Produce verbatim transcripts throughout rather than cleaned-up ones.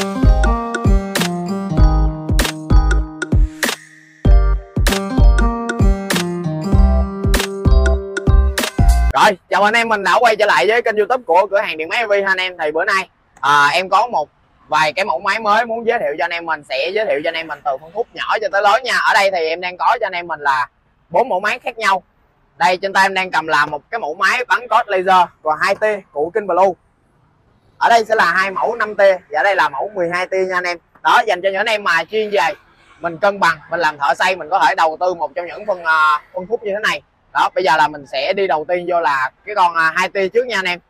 Rồi, chào anh em, mình đã quay trở lại với kênh YouTube của cửa hàng Điện Máy e vê i anh em. Thì bữa nay à, em có một vài cái mẫu máy mới muốn giới thiệu cho anh em. Mình sẽ giới thiệu cho anh em mình từ phân khúc nhỏ cho tới lớn nha. Ở đây thì em đang có cho anh em mình là bốn mẫu máy khác nhau. Đây, trên tay em đang cầm là một cái mẫu máy bắn code laser và hai tia của King Blue. Ở đây sẽ là hai mẫu năm tia và ở đây là mẫu mười hai tia nha anh em. Đó, dành cho những anh em mà chuyên về mình cân bằng, mình làm thợ xây, mình có thể đầu tư một trong những phân uh, phân khúc như thế này. Đó, bây giờ là mình sẽ đi đầu tiên vô là cái con hai tia trước nha anh em.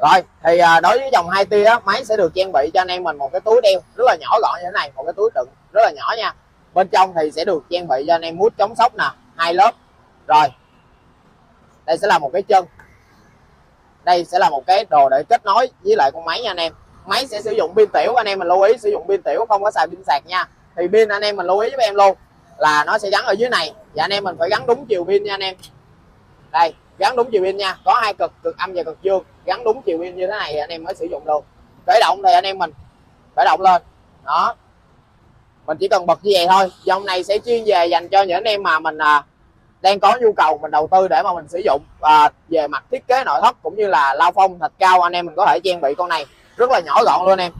Rồi, thì đối với dòng hai tia á, máy sẽ được trang bị cho anh em mình một cái túi đeo rất là nhỏ gọn như thế này, một cái túi đựng rất là nhỏ nha. Bên trong thì sẽ được trang bị cho anh em mút chống sốc nè, hai lớp. Rồi, đây sẽ là một cái chân, đây sẽ là một cái đồ để kết nối với lại con máy nha anh em. Máy sẽ sử dụng pin tiểu, anh em mình lưu ý sử dụng pin tiểu, không có xài pin sạc nha. Thì pin anh em mình lưu ý giúp em luôn là nó sẽ gắn ở dưới này và anh em mình phải gắn đúng chiều pin nha anh em. Đây, gắn đúng chiều pin nha, có hai cực, cực âm và cực dương, gắn đúng chiều pin như thế này thì anh em mới sử dụng được. Khởi động thì anh em mình khởi động lên đó, mình chỉ cần bật như vậy thôi. Dòng này sẽ chuyên về dành cho những anh em mà mình à, đang có nhu cầu mình đầu tư để mà mình sử dụng à, về mặt thiết kế nội thất cũng như là lao phong thạch cao, anh em mình có thể trang bị con này rất là nhỏ gọn luôn em.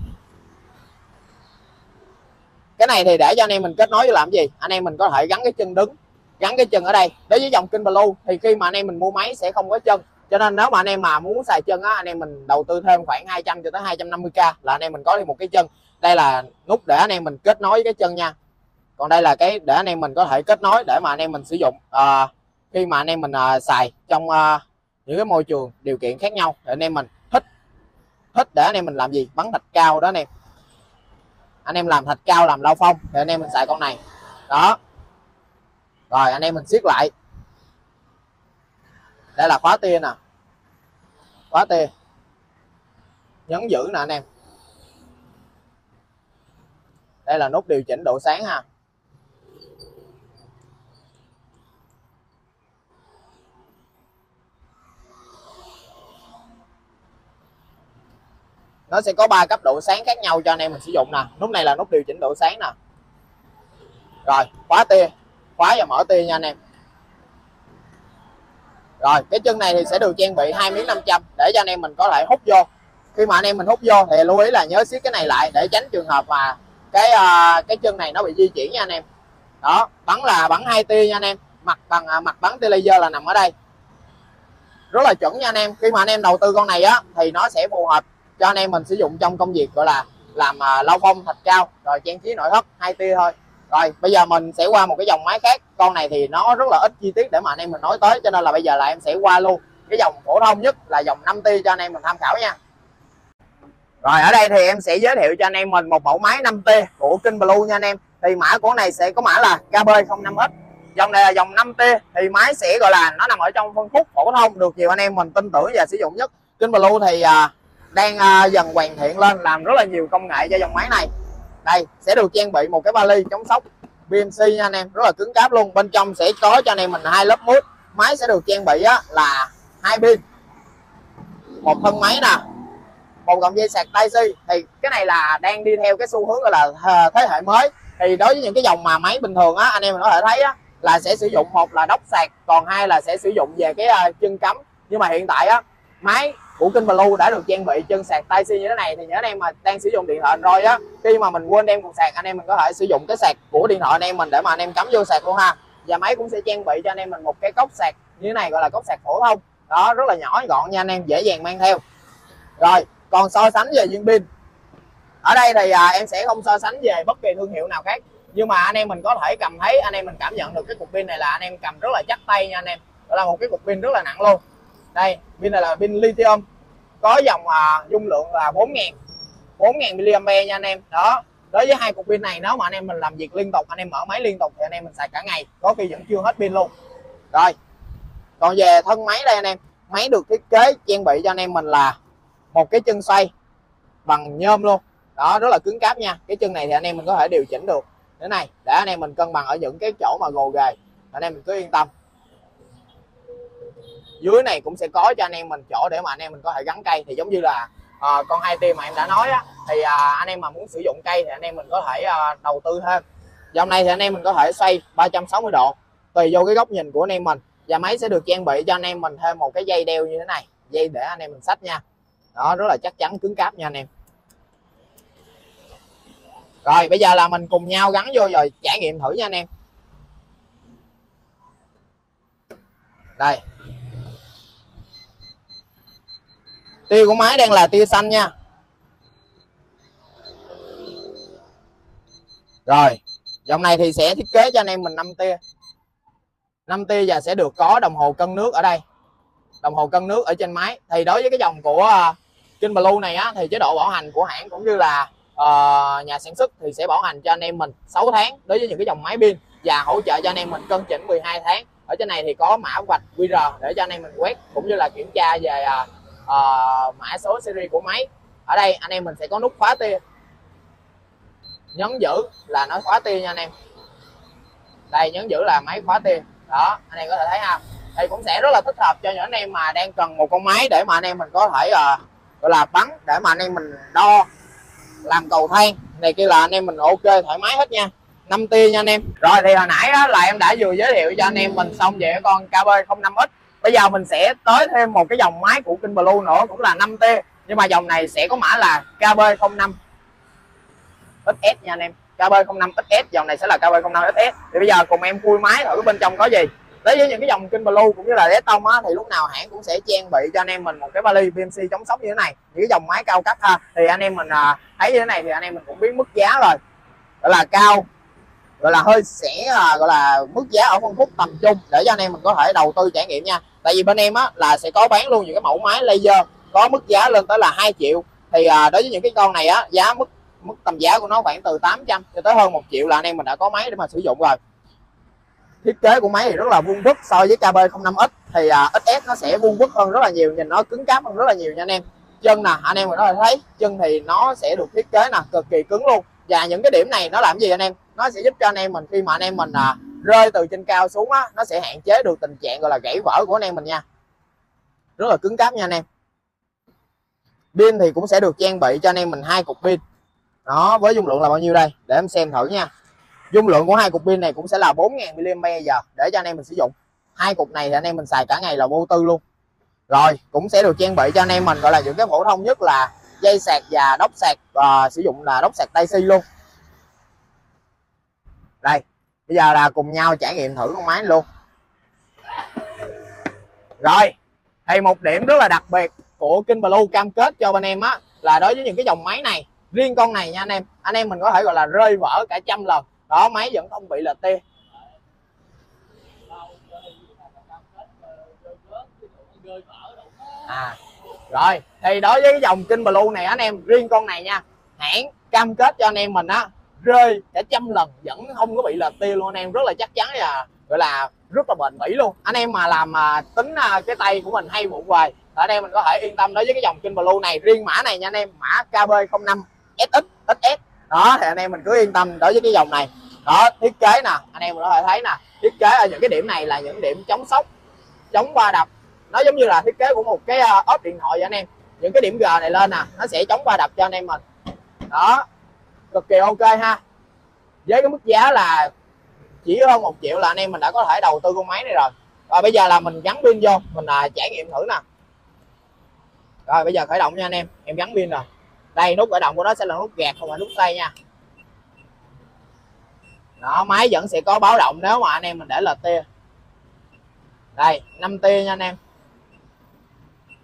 Cái này thì để cho anh em mình kết nối làm gì, anh em mình có thể gắn cái chân đứng, gắn cái chân ở đây. Đối với dòng King Blue thì khi mà anh em mình mua máy sẽ không có chân, cho nên nếu mà anh em mà muốn xài chân á, anh em mình đầu tư thêm khoảng hai trăm cho tới hai trăm năm mươi k là anh em mình có thêm một cái chân. Đây là nút để anh em mình kết nối cái chân nha, còn đây là cái để anh em mình có thể kết nối để mà anh em mình sử dụng à, khi mà anh em mình à, xài trong à, những cái môi trường điều kiện khác nhau để anh em mình thích thích để anh em mình làm gì, bắn thạch cao đó anh em. Anh em làm thạch cao, làm lao phong thì anh em mình xài con này đó. Rồi anh em mình siết lại. Đây là khóa tia nè, khóa tia nhấn giữ nè anh em. Đây là nút điều chỉnh độ sáng ha. Nó sẽ có ba cấp độ sáng khác nhau cho anh em mình sử dụng nè. Nút này là nút điều chỉnh độ sáng nè. Rồi khóa tia, khóa và mở tia nha anh em. Rồi cái chân này thì sẽ được trang bị hai miếng năm trăm để cho anh em mình có thể hút vô. Khi mà anh em mình hút vô thì lưu ý là nhớ siết cái này lại để tránh trường hợp mà cái uh, cái chân này nó bị di chuyển nha anh em. Đó, bắn là bắn hai tia nha anh em. Mặt bằng uh, mặt bắn tia laser là nằm ở đây, rất là chuẩn nha anh em. Khi mà anh em đầu tư con này á thì nó sẽ phù hợp cho anh em mình sử dụng trong công việc gọi là làm uh, lao phong thạch cao rồi trang trí nội thất, hai tia thôi. Rồi bây giờ mình sẽ qua một cái dòng máy khác. Con này thì nó rất là ít chi tiết để mà anh em mình nói tới, cho nên là bây giờ là em sẽ qua luôn cái dòng phổ thông nhất là dòng năm tia cho anh em mình tham khảo nha. Rồi ở đây thì em sẽ giới thiệu cho anh em mình một mẫu máy năm tia của King Blue nha anh em. Thì mã của này sẽ có mã là K B không năm X. Dòng này là dòng năm tia thì máy sẽ gọi là nó nằm ở trong phân khúc phổ thông được nhiều anh em mình tin tưởng và sử dụng nhất. King Blue thì à, đang à, dần hoàn thiện lên, làm rất là nhiều công nghệ cho dòng máy này. Đây sẽ được trang bị một cái vali chống sốc B M C nha anh em, rất là cứng cáp luôn. Bên trong sẽ có cho anh em mình hai lớp mút. Máy sẽ được trang bị á, là hai pin, một thân máy nè, một cọng dây sạc Type C. Thì cái này là đang đi theo cái xu hướng gọi là thế hệ mới. Thì đối với những cái dòng mà máy bình thường á, anh em mình có thể thấy á, là sẽ sử dụng một là đốc sạc, còn hai là sẽ sử dụng về cái chân cắm. Nhưng mà hiện tại á, máy của King Blue đã được trang bị chân sạc Type C như thế này. Thì những anh em mà đang sử dụng điện thoại Android á, khi mà mình quên đem cục sạc, anh em mình có thể sử dụng cái sạc của điện thoại anh em mình để mà anh em cắm vô sạc luôn ha. Và máy cũng sẽ trang bị cho anh em mình một cái cốc sạc như thế này, gọi là cốc sạc phổ thông. Đó, rất là nhỏ gọn nha anh em, dễ dàng mang theo. Rồi còn so sánh về viên pin, ở đây thì à, em sẽ không so sánh về bất kỳ thương hiệu nào khác, nhưng mà anh em mình có thể cầm thấy, anh em mình cảm nhận được cái cục pin này là anh em cầm rất là chắc tay nha anh em. Đó là một cái cục pin rất là nặng luôn. Đây, pin này là pin lithium, có dòng à, dung lượng là bốn nghìn mAh nha anh em. Đó, đối với hai cục pin này nếu mà anh em mình làm việc liên tục, anh em mở máy liên tục thì anh em mình xài cả ngày, có khi vẫn chưa hết pin luôn. Rồi còn về thân máy đây anh em, máy được thiết kế trang bị cho anh em mình là một cái chân xoay bằng nhôm luôn. Đó, rất là cứng cáp nha. Cái chân này thì anh em mình có thể điều chỉnh được thế này để anh em mình cân bằng ở những cái chỗ mà gồ ghề, anh em mình cứ yên tâm. Dưới này cũng sẽ có cho anh em mình chỗ để mà anh em mình có thể gắn cây, thì giống như là à, con hai tim mà em đã nói á, thì à, anh em mà muốn sử dụng cây thì anh em mình có thể à, đầu tư thêm. Dòng này thì anh em mình có thể xoay ba trăm sáu mươi độ tùy vô cái góc nhìn của anh em mình, và máy sẽ được trang bị cho anh em mình thêm một cái dây đeo như thế này, dây để anh em mình xách nha. Đó, rất là chắc chắn, cứng cáp nha anh em. Rồi bây giờ là mình cùng nhau gắn vô rồi trải nghiệm thử nha anh em. Đây, tia của máy đang là tia xanh nha. Rồi dòng này thì sẽ thiết kế cho anh em mình năm tia, năm tia và sẽ được có đồng hồ cân nước ở đây, đồng hồ cân nước ở trên máy. Thì đối với cái dòng của King Blue này á, thì chế độ bảo hành của hãng cũng như là uh, nhà sản xuất thì sẽ bảo hành cho anh em mình sáu tháng đối với những cái dòng máy pin, và hỗ trợ cho anh em mình cân chỉnh mười hai tháng. Ở trên này thì có mã vạch quy rờ để cho anh em mình quét cũng như là kiểm tra về uh, uh, mã số series của máy. Ở đây anh em mình sẽ có nút khóa tia, nhấn giữ là nó khóa tia nha anh em. Đây, nhấn giữ là máy khóa tia. Đó, anh em có thể thấy ha. Thì cũng sẽ rất là thích hợp cho những anh em mà đang cần một con máy để mà anh em mình có thể uh, gọi là bắn, để mà anh em mình đo, làm cầu thang này kia là anh em mình ok, thoải mái hết nha. năm tia nha anh em. Rồi thì hồi nãy đó là em đã vừa giới thiệu cho anh em mình xong về con K B không năm X. Bây giờ mình sẽ tới thêm một cái dòng máy của King Blue nữa, cũng là năm tia, nhưng mà dòng này sẽ có mã là K B không năm X S nha anh em. K B không năm X S, dòng này sẽ là K B không năm X S. Thì bây giờ cùng em khui máy ở bên trong có gì. Đối với những cái dòng King Blue cũng như là Desktop á, thì lúc nào hãng cũng sẽ trang bị cho anh em mình một cái vali bê em xê chống sốc như thế này. Những cái dòng máy cao cấp ha, thì anh em mình à, thấy như thế này thì anh em mình cũng biết mức giá rồi, gọi là cao, gọi là hơi sẽ gọi là mức giá ở phân khúc tầm trung, để cho anh em mình có thể đầu tư trải nghiệm nha. Tại vì bên em á là sẽ có bán luôn những cái mẫu máy laser có mức giá lên tới là hai triệu. Thì à, đối với những cái con này á, giá mức mức tầm giá của nó khoảng từ tám trăm cho tới hơn một triệu là anh em mình đã có máy để mà sử dụng rồi. Thiết kế của máy thì rất là vuông vức, so với K B không năm X thì à, ích ét nó sẽ vuông vức hơn rất là nhiều, nhìn nó cứng cáp hơn rất là nhiều nha anh em. Chân nè, anh em mình có thể thấy chân thì nó sẽ được thiết kế nè cực kỳ cứng luôn, và những cái điểm này nó làm gì anh em, nó sẽ giúp cho anh em mình khi mà anh em mình à, rơi từ trên cao xuống á, nó sẽ hạn chế được tình trạng gọi là gãy vỡ của anh em mình nha. Rất là cứng cáp nha anh em. Pin thì cũng sẽ được trang bị cho anh em mình hai cục pin. Đó, với dung lượng là bao nhiêu đây để em xem thử nha. Dung lượng của hai cục pin này cũng sẽ là bốn nghìn mi li am pe giờ để cho anh em mình sử dụng. Hai cục này thì anh em mình xài cả ngày là vô tư luôn. Rồi cũng sẽ được trang bị cho anh em mình gọi là những cái phổ thông nhất là dây sạc và đốc sạc, và sử dụng là đốc sạc Daisy luôn. Đây, bây giờ là cùng nhau trải nghiệm thử con máy luôn. Rồi thì một điểm rất là đặc biệt của King Blue cam kết cho bên em á, là đối với những cái dòng máy này, riêng con này nha anh em, anh em mình có thể gọi là rơi vỡ cả trăm lần đó, máy vẫn không bị lệch tia. À, rồi thì đối với cái dòng King Blue này anh em, riêng con này nha, hãng cam kết cho anh em mình á, rơi cả trăm lần vẫn không có bị lệch tia luôn anh em, rất là chắc chắn, là gọi là rất là bền bỉ luôn. Anh em mà làm mà tính cái tay của mình hay vụng về, ở đây mình có thể yên tâm đối với cái dòng King Blue này, riêng mã này nha anh em, mã K B không năm S X S S. Đó thì anh em mình cứ yên tâm đối với cái dòng này. Đó, thiết kế nè, anh em có thể thấy nè, thiết kế ở những cái điểm này là những điểm chống sốc, chống va đập. Nó giống như là thiết kế của một cái ốp điện thoại vậy anh em. Những cái điểm G này lên nè, nó sẽ chống va đập cho anh em mình. Đó, cực kỳ ok ha. Với cái mức giá là chỉ hơn một triệu là anh em mình đã có thể đầu tư con máy này rồi. Rồi bây giờ là mình gắn pin vô, mình à, trải nghiệm thử nè. Rồi bây giờ khởi động nha anh em, em gắn pin rồi. Đây, nút khởi động của nó sẽ là nút gạt không phải nút xoay nha. Đó, máy vẫn sẽ có báo động nếu mà anh em mình để lệch tia. Đây, năm tia nha anh em.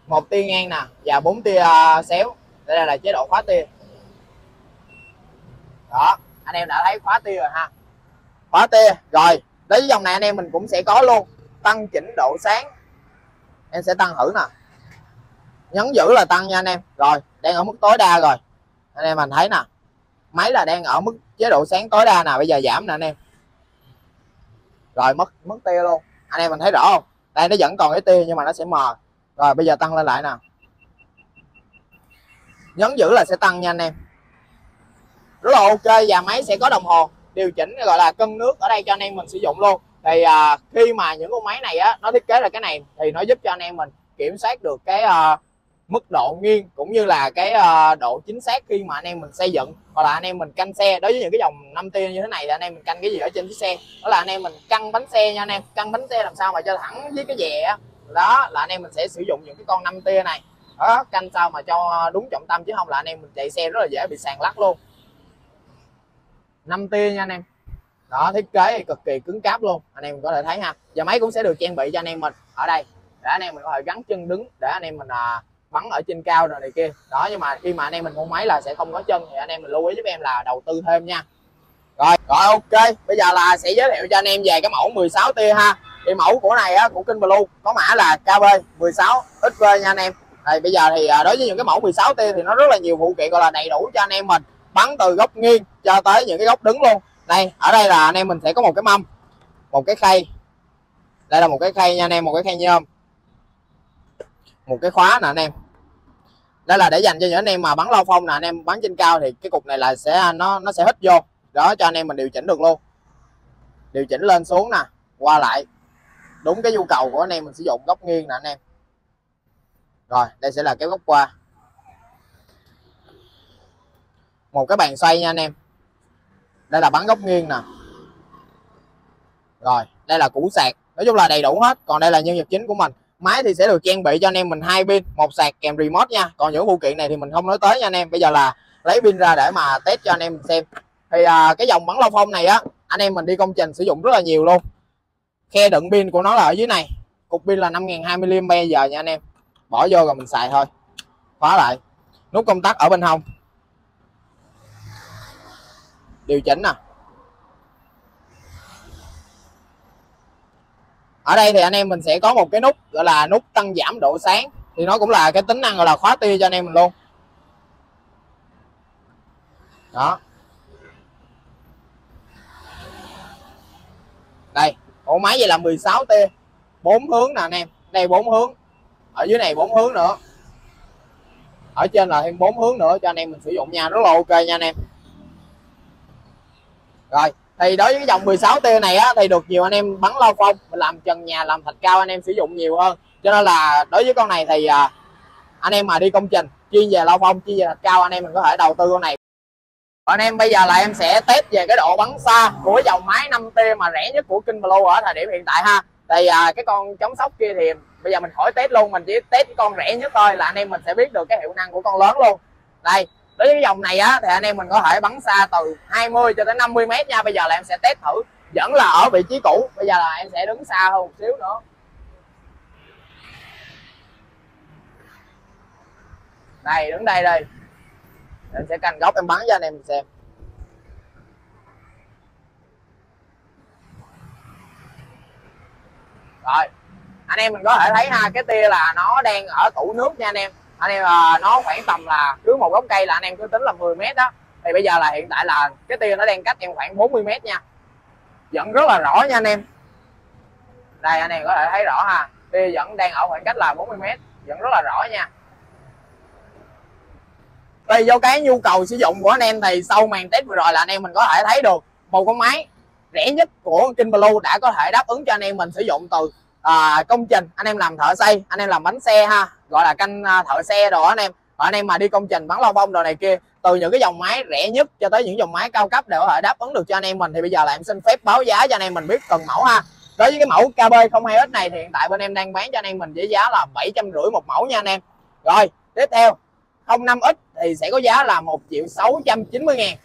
Một tia ngang nè và bốn tia xéo. Đây là chế độ khóa tia. Đó, anh em đã thấy khóa tia rồi ha. Khóa tia, rồi, đến dòng này anh em mình cũng sẽ có luôn tăng chỉnh độ sáng. Em sẽ tăng thử nè. Nhấn giữ là tăng nha anh em. Rồi, đang ở mức tối đa rồi. Anh em mình thấy nè, máy là đang ở mức chế độ sáng tối đa nè, bây giờ giảm nè anh em. Rồi mất mất tia luôn. Anh em mình thấy rõ không? Đây nó vẫn còn cái tia nhưng mà nó sẽ mờ. Rồi bây giờ tăng lên lại nè. Nhấn giữ là sẽ tăng nha anh em. Rất là ok, và máy sẽ có đồng hồ điều chỉnh gọi là cân nước ở đây cho anh em mình sử dụng luôn. Thì à, khi mà những con máy này á, nó thiết kế là cái này thì nó giúp cho anh em mình kiểm soát được cái à, mức độ nghiêng cũng như là cái độ chính xác khi mà anh em mình xây dựng hoặc là anh em mình canh xe. Đối với những cái dòng năm tia như thế này thì anh em mình canh cái gì ở trên chiếc xe, đó là anh em mình căng bánh xe nha anh em. Căng bánh xe làm sao mà cho thẳng với cái dè, đó là anh em mình sẽ sử dụng những cái con năm tia này đó, canh sao mà cho đúng trọng tâm, chứ không là anh em mình chạy xe rất là dễ bị sàn lắc luôn. Năm tia nha anh em. Đó, thiết kế thì cực kỳ cứng cáp luôn, anh em có thể thấy ha. Và máy cũng sẽ được trang bị cho anh em mình ở đây để anh em mình có thể gắn chân đứng để anh em mình à, bắn ở trên cao rồi này kia đó. Nhưng mà khi mà anh em mình mua máy là sẽ không có chân, thì anh em mình lưu ý giúp em là đầu tư thêm nha. Rồi rồi, ok, bây giờ là sẽ giới thiệu cho anh em về cái mẫu mười sáu tia ha. Cái mẫu của này á, của King Blue có mã là K B mười sáu X V nha anh em. Thì bây giờ thì đối với những cái mẫu mười sáu tia thì nó rất là nhiều phụ kiện gọi là đầy đủ cho anh em mình bắn từ góc nghiêng cho tới những cái góc đứng luôn. Đây, ở đây là anh em mình sẽ có một cái mâm, một cái khay. Đây là một cái khay nha anh em, một cái khay nhôm. Một cái khóa nè anh em. Đây là để dành cho những anh em mà bắn lao phong nè anh em, bắn trên cao thì cái cục này là sẽ nó nó sẽ hít vô. Đó, cho anh em mình điều chỉnh được luôn. Điều chỉnh lên xuống nè, qua lại. Đúng cái nhu cầu của anh em mình sử dụng góc nghiêng nè anh em. Rồi, đây sẽ là cái góc qua. Một cái bàn xoay nha anh em. Đây là bắn góc nghiêng nè. Rồi, đây là củ sạc. Nói chung là đầy đủ hết. Còn đây là nhân vật chính của mình. Máy thì sẽ được trang bị cho anh em mình hai pin, một sạc kèm remote nha. Còn những phụ kiện này thì mình không nói tới nha anh em. Bây giờ là lấy pin ra để mà test cho anh em mình xem. Thì à, cái dòng bắn lao phong này á, anh em mình đi công trình sử dụng rất là nhiều luôn. Khe đựng pin của nó là ở dưới này. Cục pin là năm nghìn hai mươi mAh nha anh em. Bỏ vô rồi mình xài thôi. Khóa lại. Nút công tắc ở bên hông. Điều chỉnh nè. Ở đây thì anh em mình sẽ có một cái nút gọi là nút tăng giảm độ sáng, thì nó cũng là cái tính năng gọi là khóa tia cho anh em mình luôn. Đó. Đây, bộ máy vậy là mười sáu tia, bốn hướng nè anh em. Đây bốn hướng. Ở dưới này bốn hướng nữa. Ở trên là thêm bốn hướng nữa cho anh em mình sử dụng nha, rất là ok nha anh em. Rồi, thì đối với cái dòng mười sáu tia này á, thì được nhiều anh em bắn lao phong, mình làm trần nhà, làm thạch cao anh em sử dụng nhiều hơn. Cho nên là đối với con này thì à, anh em mà đi công trình chuyên về lao phong, chuyên về thạch cao, anh em mình có thể đầu tư con này. Còn anh em bây giờ là em sẽ test về cái độ bắn xa của dòng máy năm tia mà rẻ nhất của King Blue ở thời điểm hiện tại ha. Thì à, cái con chống sốc kia thì bây giờ mình khỏi test luôn, mình chỉ test cái con rẻ nhất thôi là anh em mình sẽ biết được cái hiệu năng của con lớn luôn. Đây. Đối với cái dòng này á, thì anh em mình có thể bắn xa từ hai mươi cho tới năm mươi mét nha. Bây giờ là em sẽ test thử, vẫn là ở vị trí cũ. Bây giờ là em sẽ đứng xa hơn một xíu nữa. Đây, đứng đây đây. Em sẽ canh góc em bắn cho anh em xem. Rồi, anh em mình có thể thấy ha, cái tia là nó đang ở tủ nước nha anh em. Anh em nó khoảng tầm là cứ một gốc cây là anh em cứ tính là mười mét đó. Thì bây giờ là hiện tại là cái tia nó đang cách em khoảng bốn mươi mét nha. Vẫn rất là rõ nha anh em. Đây anh em có thể thấy rõ ha. Tia vẫn đang ở khoảng cách là bốn mươi mét. Vẫn rất là rõ nha. Tùy vô cái nhu cầu sử dụng của anh em thì sau màn test vừa rồi là anh em mình có thể thấy được một con máy rẻ nhất của King Blue đã có thể đáp ứng cho anh em mình sử dụng từ à, công trình, anh em làm thợ xây, anh em làm bánh xe ha, gọi là canh thợ xe đồ anh em. Và anh em mà đi công trình bắn lao bông đồ này kia, từ những cái dòng máy rẻ nhất cho tới những dòng máy cao cấp đều có thể đáp ứng được cho anh em mình. Thì bây giờ là em xin phép báo giá cho anh em mình biết từng mẫu ha. Đối với cái mẫu K B không hai X này thì hiện tại bên em đang bán cho anh em mình với giá là bảy trăm rưỡi một mẫu nha anh em. Rồi tiếp theo không năm X thì sẽ có giá là một triệu sáu trăm chín mươi ngàn,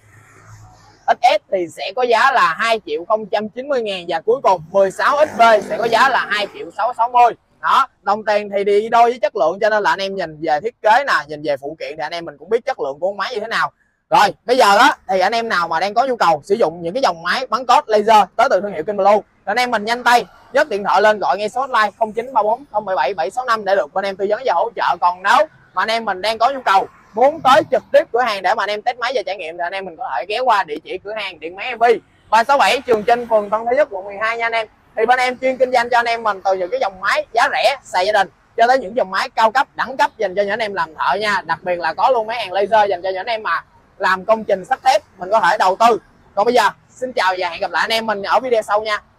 ích ét thì sẽ có giá là hai triệu không trăm chín mươi ngàn, và cuối cùng mười sáu X V sẽ có giá là hai triệu sáu trăm sáu mươi. Đó, đồng tiền thì đi đôi với chất lượng, cho nên là anh em nhìn về thiết kế nè, nhìn về phụ kiện thì anh em mình cũng biết chất lượng của con máy như thế nào. Rồi, bây giờ đó thì anh em nào mà đang có nhu cầu sử dụng những cái dòng máy bắn cốt laser tới từ thương hiệu King Blue, anh em mình nhanh tay nhấc điện thoại lên gọi ngay số hotline không chín ba bốn không bảy bảy bảy sáu năm để được bên em tư vấn và hỗ trợ. Còn nếu mà anh em mình đang có nhu cầu muốn tới trực tiếp cửa hàng để mà anh em test máy và trải nghiệm thì anh em mình có thể ghé qua địa chỉ cửa hàng Điện Máy E V I ba sáu bảy Trường Chinh, phường Tân Thế Nhất, quận mười hai nha anh em. Thì bên em chuyên kinh doanh cho anh em mình từ những cái dòng máy giá rẻ xài gia đình cho tới những dòng máy cao cấp đẳng cấp dành cho những anh em làm thợ nha. Đặc biệt là có luôn máy hàng laser dành cho những anh em mà làm công trình sắt thép, mình có thể đầu tư. Còn bây giờ xin chào và hẹn gặp lại anh em mình ở video sau nha.